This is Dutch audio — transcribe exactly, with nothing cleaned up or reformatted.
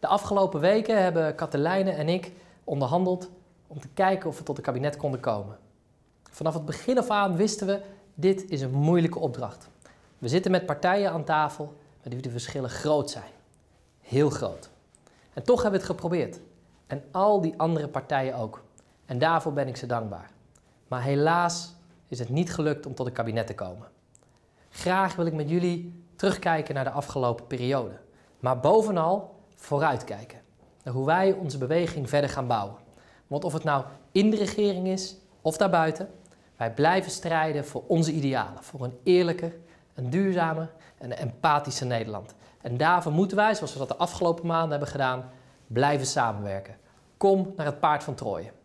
De afgelopen weken hebben Katelijne en ik onderhandeld om te kijken of we tot een kabinet konden komen. Vanaf het begin af aan wisten we, dit is een moeilijke opdracht. We zitten met partijen aan tafel met wie de verschillen groot zijn. Heel groot. En toch hebben we het geprobeerd. En al die andere partijen ook. En daarvoor ben ik ze dankbaar. Maar helaas is het niet gelukt om tot een kabinet te komen. Graag wil ik met jullie terugkijken naar de afgelopen periode. Maar bovenal vooruitkijken. Naar hoe wij onze beweging verder gaan bouwen. Want of het nou in de regering is of daarbuiten, wij blijven strijden voor onze idealen. Voor een eerlijker, een duurzamer en een empathischer Nederland. En daarvoor moeten wij, zoals we dat de afgelopen maanden hebben gedaan, blijven samenwerken. Kom naar het paard van Troje.